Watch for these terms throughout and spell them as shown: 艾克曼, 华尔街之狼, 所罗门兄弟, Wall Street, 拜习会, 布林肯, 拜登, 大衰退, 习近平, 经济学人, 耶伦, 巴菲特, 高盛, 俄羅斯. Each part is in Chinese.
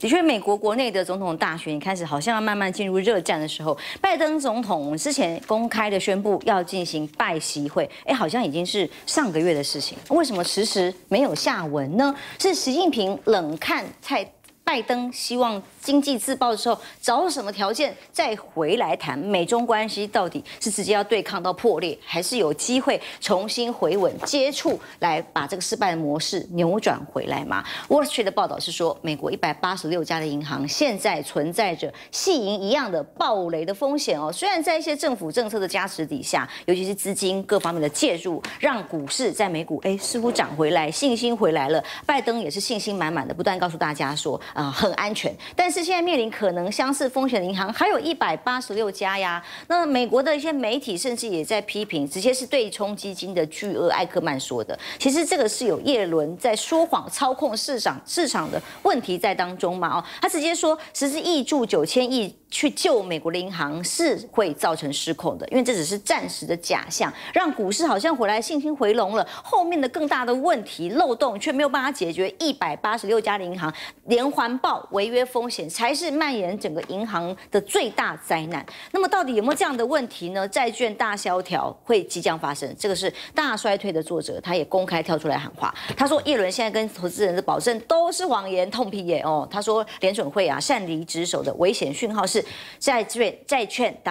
的确，美国国内的总统大选开始好像要慢慢进入热战的时候，拜登总统之前公开的宣布要进行拜习会，好像已经是上个月的事情，为什么迟迟没有下文呢？是习近平冷看拜登希望经济自爆之后，找什么条件再回来谈美中关系，到底是直接要对抗到破裂，还是有机会重新回稳接触，来把这个失败的模式扭转回来嘛 ？Wall Street 的报道是说，美国186家的银行现在存在着系银一样的暴雷的风险哦。虽然在一些政府政策的加持底下，尤其是资金各方面的介入，让股市在美股似乎涨回来，信心回来了。拜登也是信心满满的，不断告诉大家说。很安全，但是现在面临可能相似风险的银行还有186家呀。那美国的一些媒体甚至也在批评，直接是对冲基金的巨鳄艾克曼说的。其实这个是有耶伦在说谎、操控市场的问题在当中嘛？他直接说实施挹注9000亿。去救美国的银行是会造成失控的，因为这只是暂时的假象，让股市好像回来信心回笼了，后面的更大的问题漏洞却没有办法解决。186家的银行连环爆违约风险，才是蔓延整个银行的最大灾难。那么到底有没有这样的问题呢？债券大萧条会即将发生，这个是《大衰退》的作者他也公开跳出来喊话，他说耶伦现在跟投资人的保证都是谎言，痛批耶哦。他说联准会擅离职守的危险讯号是。债券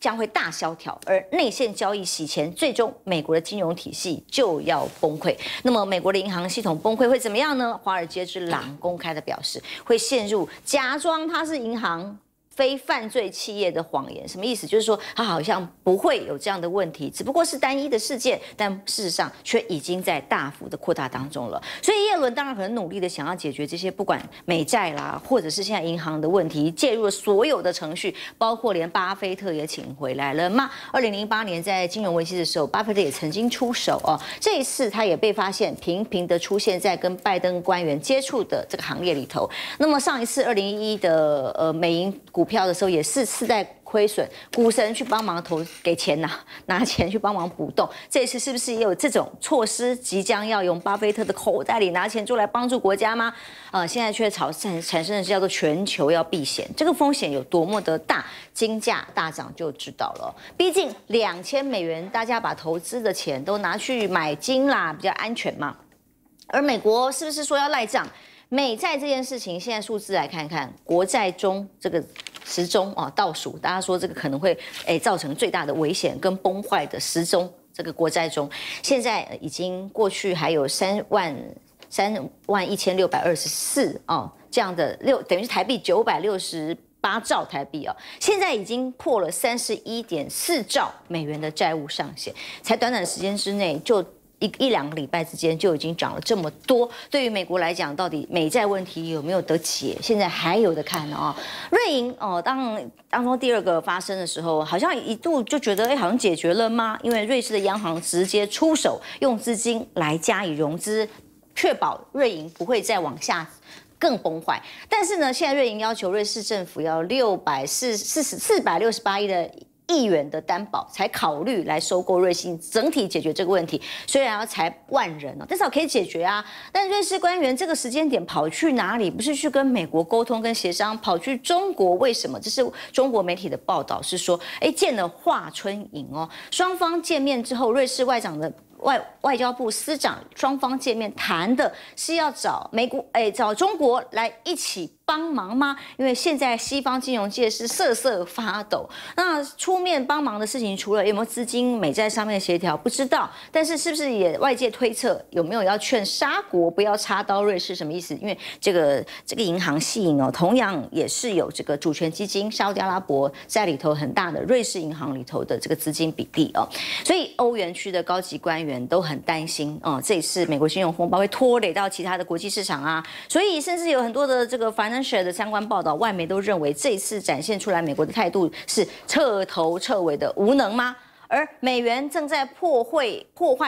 将会大萧条，而内线交易洗钱，最终美国的金融体系就要崩溃。那么，美国的银行系统崩溃会怎么样呢？华尔街之狼公开的表示，会陷入假装它是银行。非犯罪企业的谎言什么意思？就是说，它好像不会有这样的问题，只不过是单一的事件，但事实上却已经在大幅的扩大当中了。所以，耶伦当然很努力的想要解决这些，不管美债啦，或者是现在银行的问题，介入了所有的程序，包括连巴菲特也请回来了嘛。2008年在金融危机的时候，巴菲特也曾经出手哦。这一次他也被发现频频的出现在跟拜登官员接触的这个行列里头。那么上一次2011的美银股票的时候也是4代亏损，股神去帮忙给钱拿钱去帮忙补洞。这一次是不是也有这种措施即将要用巴菲特的口袋里拿钱出来帮助国家吗？现在却产生的叫做全球要避险，这个风险有多么的大，金价大涨就知道了。毕竟$2000，大家把投资的钱都拿去买金啦，比较安全嘛。而美国是不是说要赖账？美债这件事情，现在数字来看看，国债中这个。时钟倒数，大家说这个可能会造成最大的危险跟崩坏的时钟，这个国债中现在已经过去还有31624这样的等于是台币968兆台币现在已经破了31.4兆美元的债务上限，才短短时间之内就。一两个礼拜之间就已经涨了这么多，对于美国来讲，到底美债问题有没有得解？现在还有的看瑞银当中第二个发生的时候，好像一度就觉得好像解决了吗？因为瑞士的央行直接出手，用资金来加以融资，确保瑞银不会再往下。更崩坏，但是呢，现在瑞银要求瑞士政府要468亿的亿元的担保，才考虑来收购瑞信，整体解决这个问题。虽然要才10000人，但至少可以解决啊。但瑞士官员这个时间点跑去哪里？不是去跟美国沟通跟协商，跑去中国，为什么？这是中国媒体的报道，是说，见了华春莹哦，双方见面之后，瑞士外交部司长双方见面谈的是要找中国来一起帮忙吗？因为现在西方金融界是瑟瑟发抖。那出面帮忙的事情，除了有没有资金美债上面的协调不知道，但是是不是也外界推测有没有要劝沙国不要插刀瑞士？什么意思？因为这个银行系银同样也是有这个主权基金沙特阿拉伯在里头很大的瑞士银行里头的这个资金比例所以欧元区的高级官员都很担心这一次美国金融风暴会拖累到其他的国际市场啊，所以甚至有很多的这个financial 的相关报道，外媒都认为这一次展现出来美国的态度是彻头彻尾的无能吗？而美元正在破坏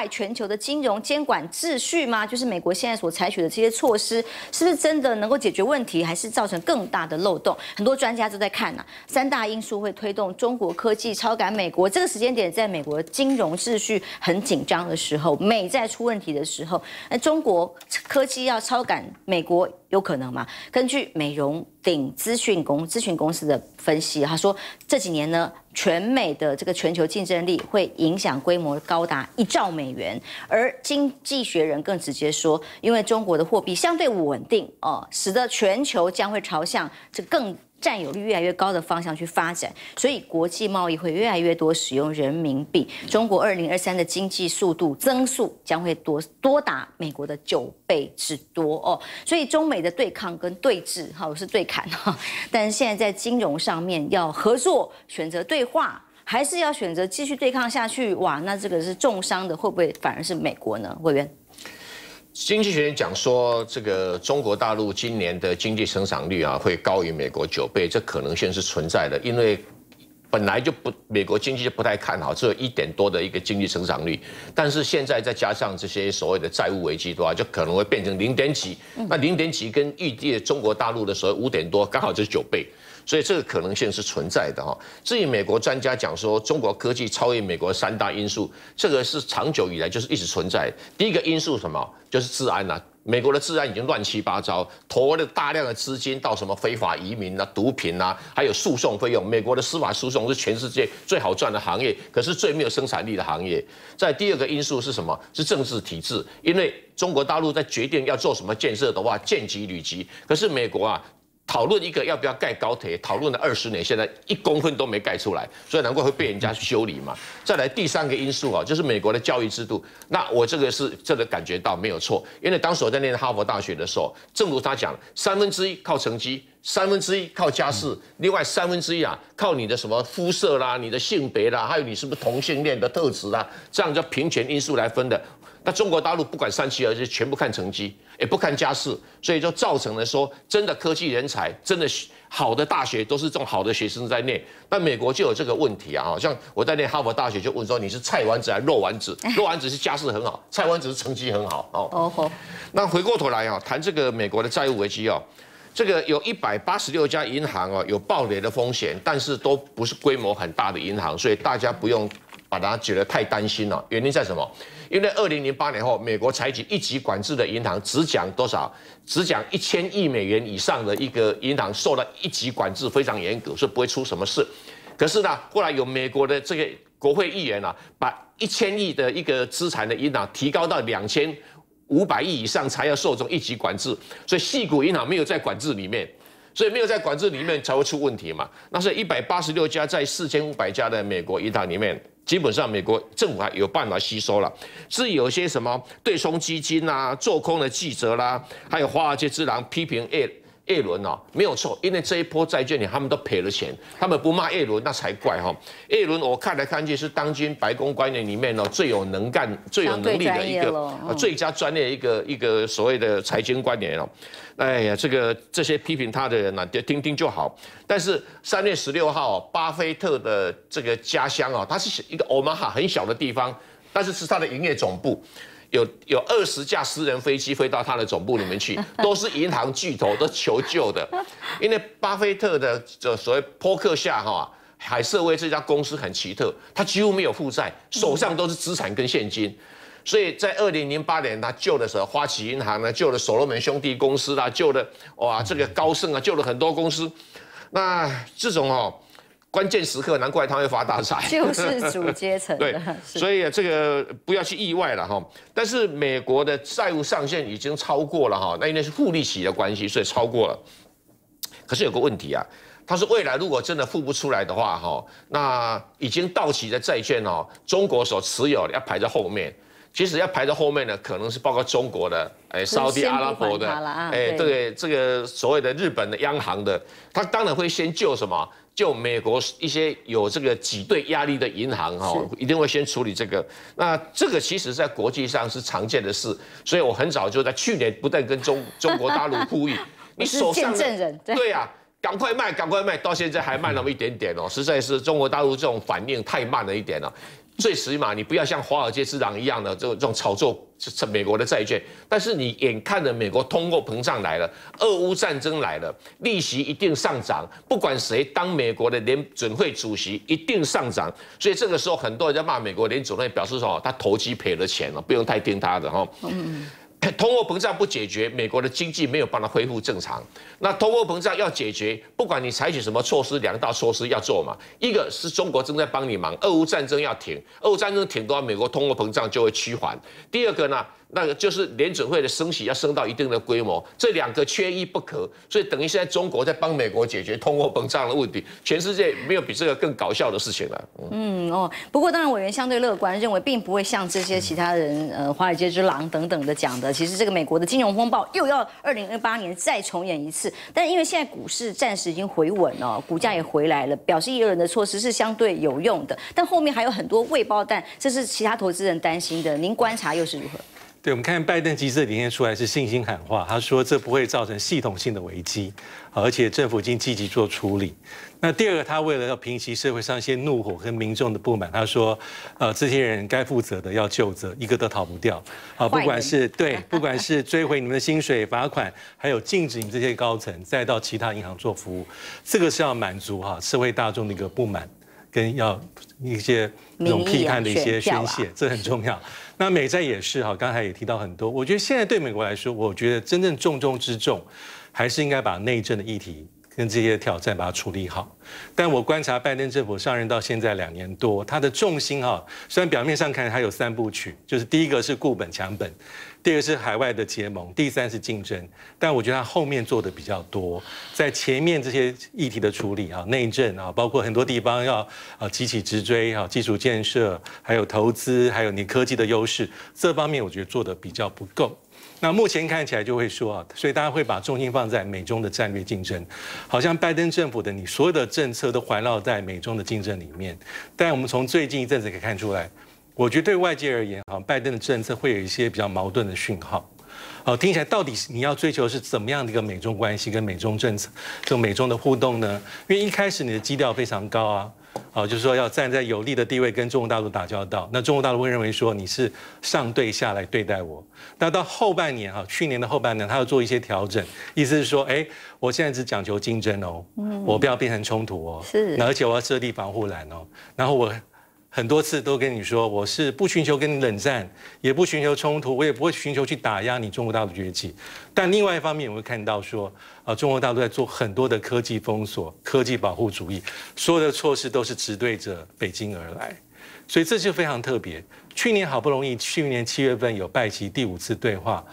全球的金融监管秩序吗？就是美国现在所采取的这些措施，是不是真的能够解决问题，还是造成更大的漏洞？很多专家都在看3大因素会推动中国科技超赶美国。这个时间点，在美国金融秩序很紧张的时候，美债出问题的时候，中国科技要超赶美国。有可能吗？根据美融鼎咨询公司的分析，他说这几年呢，全美的这个全球竞争力会影响规模高达1兆美元。而《经济学人》更直接说，因为中国的货币相对稳定哦，使得全球将会朝向这更占有率越来越高的方向去发展，所以国际贸易会越来越多使用人民币。中国2023的经济速度增速将会多达美国的9倍之多哦，所以中美的对抗跟对峙，哈，是对砍哈，但是现在在金融上面要合作，选择对话，还是要选择继续对抗下去？哇，那这个是重伤的，会不会反而是美国呢？委员。 经济学人讲说，这个中国大陆今年的经济成长率啊，会高于美国9倍，这可能性是存在的。因为本来就不，美国经济就不太看好，只有1点多的一个经济成长率，但是现在再加上这些所谓的债务危机的话，就可能会变成0点几。那0点几跟预计的中国大陆的时候5点多，刚好就是9倍。 所以这个可能性是存在的哈。至于美国专家讲说中国科技超越美国3大因素，这个是长久以来就是一直存在的。第一个因素是什么？就是治安啊。美国的治安已经乱七八糟，投了大量的资金到什么非法移民啊、毒品啊，还有诉讼费用。美国的司法诉讼是全世界最好赚的行业，可是最没有生产力的行业。再第二个因素是什么？是政治体制，因为中国大陆在决定要做什么建设的话，建级履级。可是美国啊。 讨论一个要不要盖高铁，讨论了20年，现在1公分都没盖出来，所以难怪会被人家修理嘛。再来第三个因素啊，就是美国的教育制度。那我这个感觉到没有错，因为当时我在念哈佛大学的时候，正如他讲，1/3靠成绩，1/3靠家世，另外1/3啊靠你的什么肤色啦、你的性别啦，还有你是不是同性恋的特质啦，这样叫平权因素来分的。 那中国大陆不管3七二，就全部看成绩，也不看家世，所以就造成了说，真的科技人才，真的好的大学都是这种好的学生在念。那美国就有这个问题啊，像我在念哈佛大学就问说，你是菜丸子还是肉丸子？肉丸子是家世很好，菜丸子是成绩很好哦。那回过头来啊，谈这个美国的债务危机哦，这个有186家银行哦有暴雷的风险，但是都不是规模很大的银行，所以大家不用把它觉得太担心了。原因在什么？ 因为2008年后，美国采取一级管制的银行，只讲多少？只讲1000亿美元以上的一个银行受到一级管制，非常严格，所以不会出什么事。可是呢，后来有美国的这个国会议员啊，把1000亿的一个资产的银行提高到2500亿以上才要受这种一级管制，所以矽谷银行没有在管制里面。 所以没有在管制里面才会出问题嘛。那所以186家在4500家的美国银行里面，基本上美国政府还有办法吸收了。至于有些什么对冲基金啊、做空的记者啦、还有华尔街之狼批评耶伦哦，没有错，因为这一波债券他们都赔了钱，他们不骂耶伦那才怪哈。耶伦我看来看去是当今白宫官员里面呢最有能干、最有能力的一个、最加专业一个所谓的财经官员哦。 哎呀，这些批评他的人呢、啊，听听就好。但是3月16号，巴菲特的这个家乡啊，它是一个Omaha很小的地方，但是是他的营业总部，有20架私人飞机飞到他的总部里面去，都是银行巨头都求救的，因为巴菲特的所谓波克夏哈。 海瑟威这家公司很奇特，它几乎没有负债，手上都是资产跟现金，所以在2008年他救的时候，花旗银行呢救了所罗门兄弟公司啦，救了哇这个高盛啊，救了很多公司。那这种哦关键时刻，难怪他会发大财，救世主阶层。对，所以这个不要去意外了哈。但是美国的债务上限已经超过了哈，那因为是负利息的关系，所以超过了。可是有个问题啊。 他说未来如果真的付不出来的话，哈，那已经到期的债券哦，中国所持有的要排在后面。其实要排在后面呢，可能是包括中国的，沙特阿拉伯的，对这个所谓的日本的央行的，他当然会先救什么？救美国一些有这个挤兑压力的银行，哈，一定会先处理这个。那这个其实在国际上是常见的事，所以我很早就在去年不断跟中国大陆呼吁，你手上见证人，对啊。 赶快卖，赶快卖！到现在还慢那么一点点哦，实在是中国大陆这种反应太慢了一点了。最起码你不要像华尔街之狼一样的这种炒作美国的债券，但是你眼看着美国通货膨胀来了，俄乌战争来了，利息一定上涨，不管谁当美国的联准会主席一定上涨。所以这个时候很多人在骂美国联准会，表示说他投机赔了钱了，不用太听他的哈。通货膨胀不解决，美国的经济没有办法恢复正常。那通货膨胀要解决，不管你采取什么措施，2大措施要做嘛。一个是中国正在帮你忙，俄乌战争要停，俄乌战争停的话，美国通货膨胀就会趋缓。第二个呢，那个就是联准会的升息要升到一定的规模，这两个缺一不可。所以等于现在中国在帮美国解决通货膨胀的问题，全世界没有比这个更搞笑的事情了。不过当然委员相对乐观，认为并不会像这些其他人，华尔街之狼等等的讲的。 其实这个美国的金融风暴又要2028年再重演一次，但因为现在股市暂时已经回稳了，股价也回来了，表示耶伦的措施是相对有用的，但后面还有很多未爆弹，这是其他投资人担心的。您观察又是如何？ 对，我们看拜登其实这几天出来是信心喊话，他说这不会造成系统性的危机，而且政府已经积极做处理。那第二个，他为了要平息社会上一些怒火跟民众的不满，他说，这些人该负责的要就责，一个都逃不掉啊！不管是追回你们的薪水、罚款，还有禁止你们这些高层再到其他银行做服务，这个是要满足社会大众的一个不满。 跟要一些那种批判的一些宣泄，这很重要。那美债也是刚才也提到很多。我觉得现在对美国来说，我觉得真正重中之重，还是应该把内政的议题跟这些挑战把它处理好。但我观察拜登政府上任到现在2年多，他的重心虽然表面上看还有3部曲，就是第一个是固本强本。 第二个是海外的结盟，第三是竞争，但我觉得他后面做的比较多，在前面这些议题的处理内政包括很多地方要急起直追基础建设，还有投资，还有你科技的优势，这方面我觉得做的比较不够。 那目前看起来就会说所以大家会把重心放在美中的战略竞争，好像拜登政府的你所有的政策都环绕在美中的竞争里面。但我们从最近一阵子可以看出来。 我觉得对外界而言，拜登的政策会有一些比较矛盾的讯号。听起来到底你要追求是怎么样的一个美中关系跟美中政策，就美中的互动呢？因为一开始你的基调非常高就是说要站在有利的地位跟中国大陆打交道，那中国大陆会认为说你是上对下来对待我。那到后半年去年的后半年，他要做一些调整，意思是说，我现在只讲求竞争我不要变成冲突是，而且我要设立防护栏然后我。 很多次都跟你说，我是不寻求跟你冷战，也不寻求冲突，我也不会寻求去打压你中国大陆崛起。但另外一方面，我会看到说，中国大陆在做很多的科技封锁、科技保护主义，所有的措施都是直对着北京而来，所以这就非常特别。去年好不容易，去年7月份有拜习第5次对话。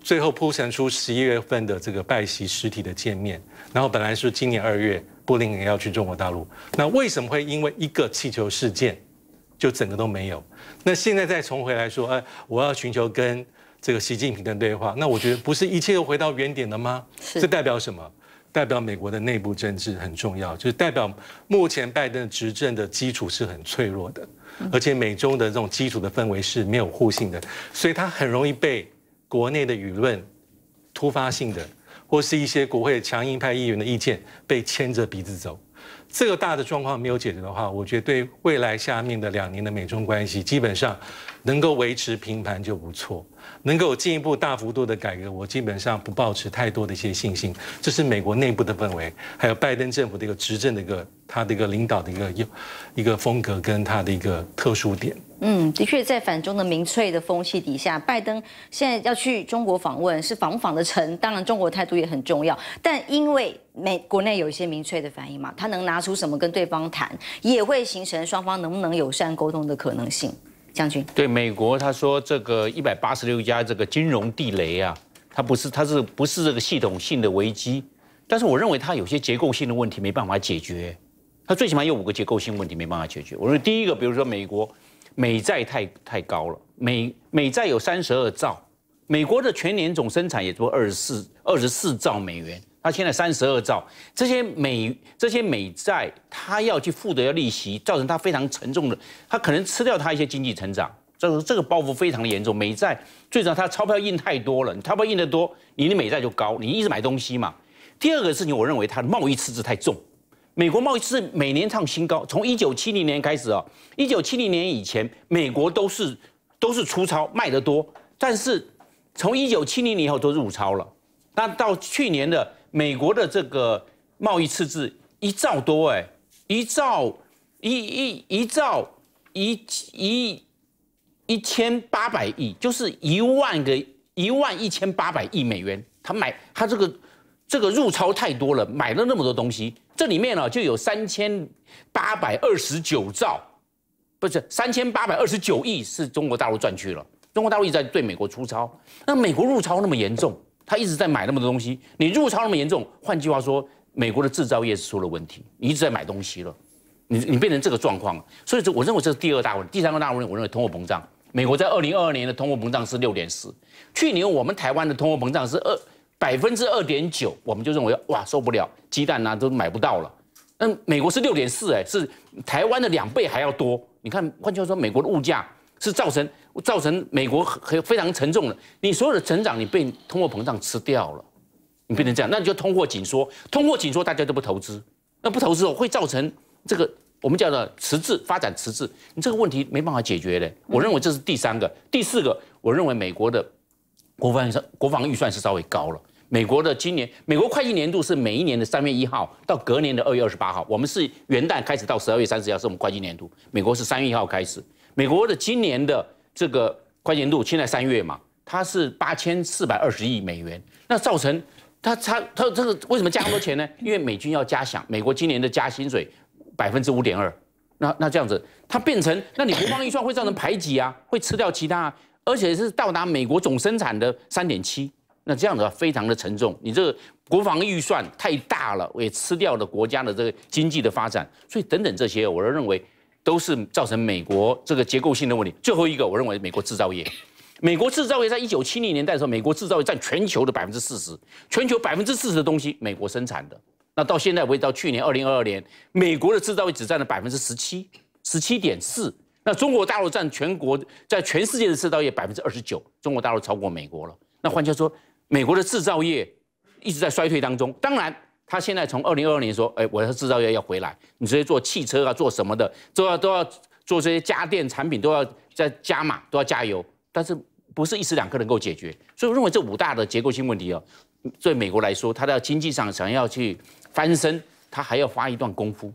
最后铺陈出11月份的这个拜习实体的见面，然后本来是今年2月布林肯要去中国大陆，那为什么会因为一个气球事件就整个都没有？那现在再重回来说，我要寻求跟这个习近平的对话，那我觉得不是一切又回到原点了吗？这代表什么？代表美国的内部政治很重要，就是代表目前拜登执政的基础是很脆弱的，而且美中的这种基础的氛围是没有互信的，所以它很容易被。 国内的舆论突发性的，或是一些国会强硬派议员的意见被牵着鼻子走，这个大的状况没有解决的话，我觉得对未来下面的2年的美中关系，基本上能够维持平盘就不错，能够有进一步大幅度的改革，我基本上不抱持太多的一些信心。这是美国内部的氛围，还有拜登政府的一个执政的一个他的一个领导的一个风格跟他的一个特殊点。 的确，在反中的民粹的风气底下，拜登现在要去中国访问，是访得成？当然，中国态度也很重要，但因为国内有一些民粹的反应嘛，他能拿出什么跟对方谈，也会形成双方能不能友善沟通的可能性。将军，对美国他说这个186家这个金融地雷啊，它不是这个系统性的危机，但是我认为它有些结构性的问题没办法解决，它最起码有5个结构性问题没办法解决。我认为第一个，比如说美国。 美债太高了，美债有32兆，美国的全年总生产也就24兆美元，它现在32兆，这些美债它要去付的利息，造成它非常沉重的，它可能吃掉它一些经济成长，这个包袱非常的严重。美债最主要它钞票印太多了，你钞票印得多，你的美债就高，你一直买东西嘛。第二个事情，我认为它的贸易赤字太重。 美国贸易赤字每年创新高，从1970年开始1970年以前，美国都是出超卖得多，但是从1970年以后都入超了。那到去年的美国的这个贸易赤字1兆多，1,800亿，就是1万个11800亿美元，他这个入超太多了，买了那么多东西，这里面呢就有3829兆，不是3829亿是中国大陆赚去了，中国大陆一直在对美国出超，那美国入超那么严重，他一直在买那么多东西，你入超那么严重，换句话说，美国的制造业是出了问题，你一直在买东西了，你变成这个状况，所以我认为这是第二大问题，第三个大问题我认为通货膨胀。 美国在2022年的通货膨胀是6.4%，去年我们台湾的通货膨胀是2.9%，我们就认为哇受不了，鸡蛋啊都买不到了。那美国是6.4%，哎，是台湾的2倍还要多。你看，换句话说，美国的物价是造成美国很非常沉重的，你所有的成长你被通货膨胀吃掉了，你变成这样，那你就通货紧缩，通货紧缩大家都不投资，那不投资后会造成这个。 我们叫做迟滞发展迟滞，你这个问题没办法解决的。我认为这是第三个、第四个。我认为美国的国防预算是稍微高了。美国的今年美国会计年度是每一年的3月1号到隔年的2月28号，我们是元旦开始到12月30号是我们会计年度。美国是3月1号开始。美国的今年的这个会计年度现在3月嘛，它是8420亿美元，那造成它这个为什么加那么多钱呢？因为美军要加饷，美国今年的加薪水。 5.2%，那这样子，它变成，那你国防预算会造成排挤啊，会吃掉其他、啊，而且是到达美国总生产的3.7%，那这样子、啊、非常的沉重。你这个国防预算太大了，也吃掉了国家的这个经济的发展，所以等等这些，我认为都是造成美国这个结构性的问题。最后一个，我认为美国制造业，美国制造业在1970年代的时候，美国制造业占全球的40%，全球40%的东西美国生产的。 那到现在为止，到去年2022年，美国的制造业只占了17%，17.4%。那中国大陆占全国在全世界的制造业29%，中国大陆超过美国了。那换句话说，美国的制造业一直在衰退当中。当然，它现在从2022年说，哎，我的制造业要回来，你直接做汽车啊，做什么的，都要做这些家电产品，都要再加码，都要加油。但是不是一时两刻能够解决？所以我认为这五大的结构性问题啊，对美国来说，它在经济上想要去 翻身，他还要花一段功夫。